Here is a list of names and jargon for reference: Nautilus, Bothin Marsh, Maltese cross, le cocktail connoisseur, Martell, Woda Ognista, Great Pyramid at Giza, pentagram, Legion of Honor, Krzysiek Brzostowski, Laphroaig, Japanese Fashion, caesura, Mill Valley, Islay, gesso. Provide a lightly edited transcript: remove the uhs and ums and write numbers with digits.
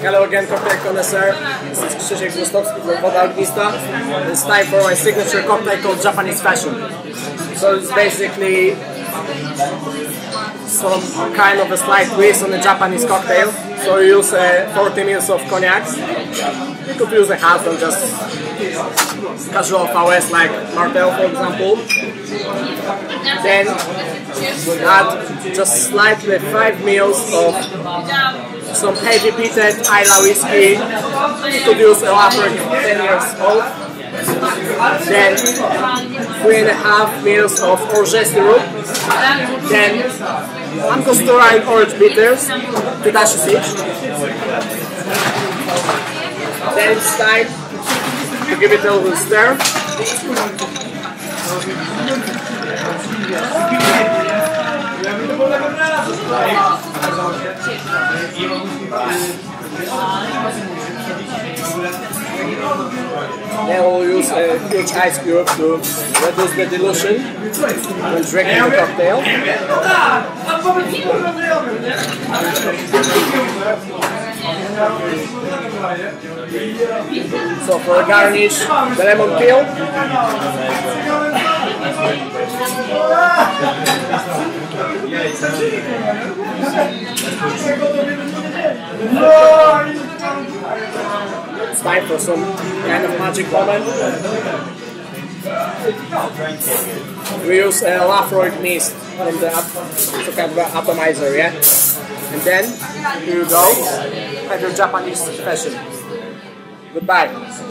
Hello again, cocktail connoisseur. This is Krzysiek Brzostowski from Woda Ognista. It's time for my signature cocktail called Japanese Fashion. So it's basically some kind of a slight twist on a Japanese cocktail. So you use 40 ml of cognacs. You could use a half and just casual FOS like Martell, for example. Then add just slightly 5 ml of some heavy peated Islay whiskey. You could use a Laphroaig 10 years old. Then 3.5 ml of orange syrup, then uncosturized orange bitters, 2 dashes each. Then it's time to give it a little stir. Then we'll use a huge ice cube to reduce the dilution when drinking the cocktail. So for a garnish, the lemon peel. It's time for some kind of magic moment. We use a Laphroaig mist from the atomizer, yeah? And then, here you go, have your Japanese fashion. Goodbye.